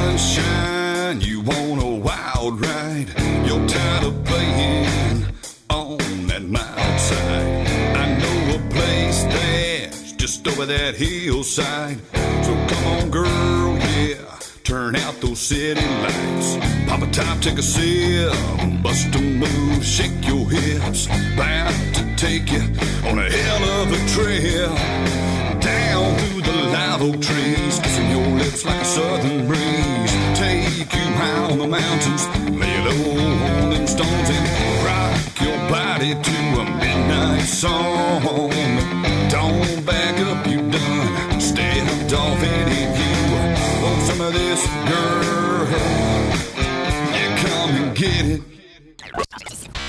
sunshine, you want a wild ride. You're tired of playing on that mild side. I know a place that's just over that hillside. So come on, girl, yeah, turn out those city lights. Pop a top, take a sip, bust a move, shake your hips. Bound to take you on a hell of a trip. Down through the live oak trees, kissing your lips like a southern breeze. Take you high on the mountains, lay low on them stones, and rock your body to a midnight song. Don't back up, you done stepped off it if you. Want some of this, girl? Yeah, come and get it.